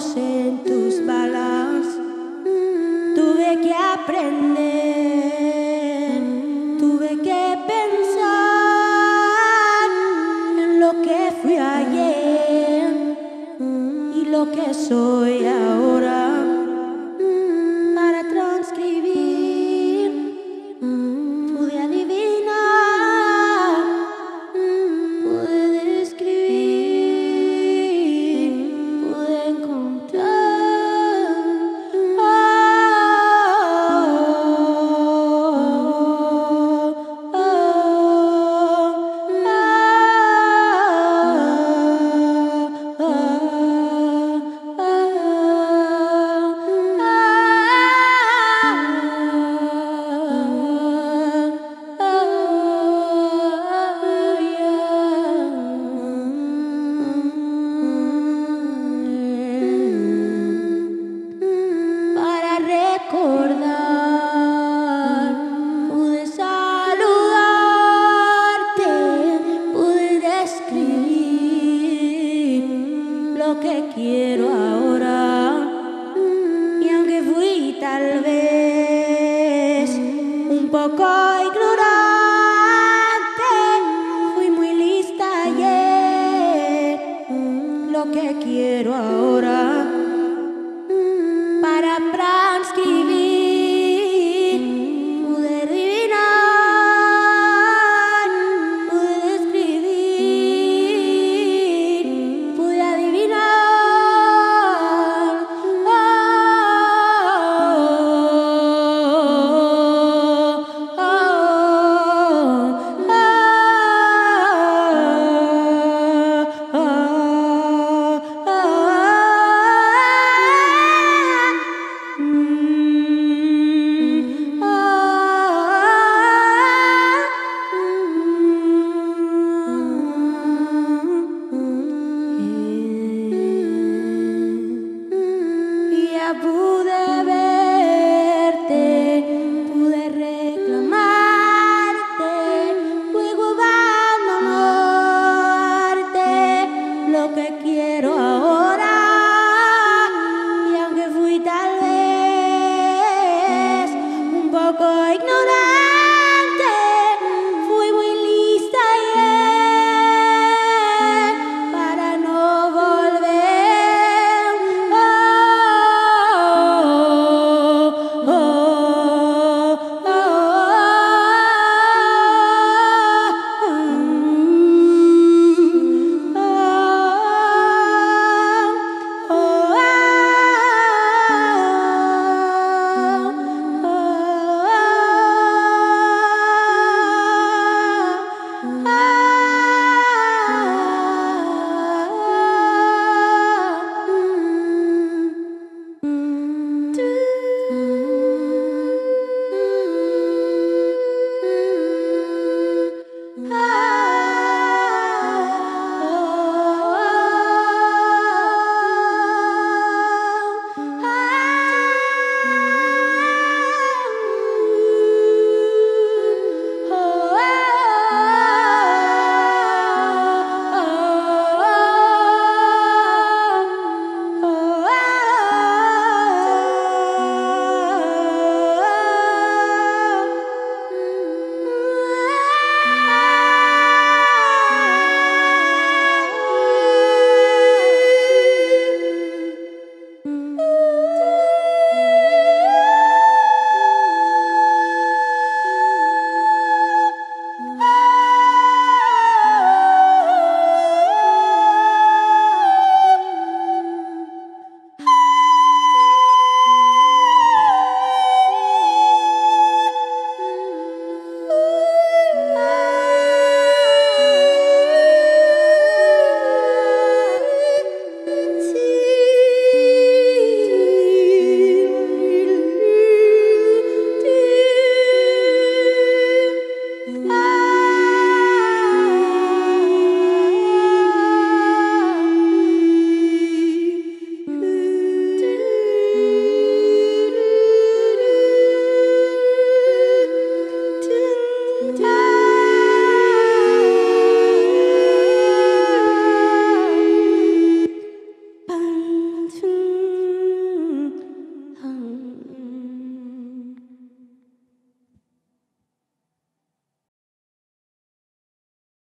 ojos en tus balas. Tuve que aprender, tuve que pensar en lo que fui ayer y lo que soy ahora para transcribir. Pude adivinar, pude describir, pude encontrar. Recordar, pude saludarte, pude describir lo que quiero ahora. Y aunque fui tal vez un poco ignorante, fui muy lista ayer. Lo que quiero ahora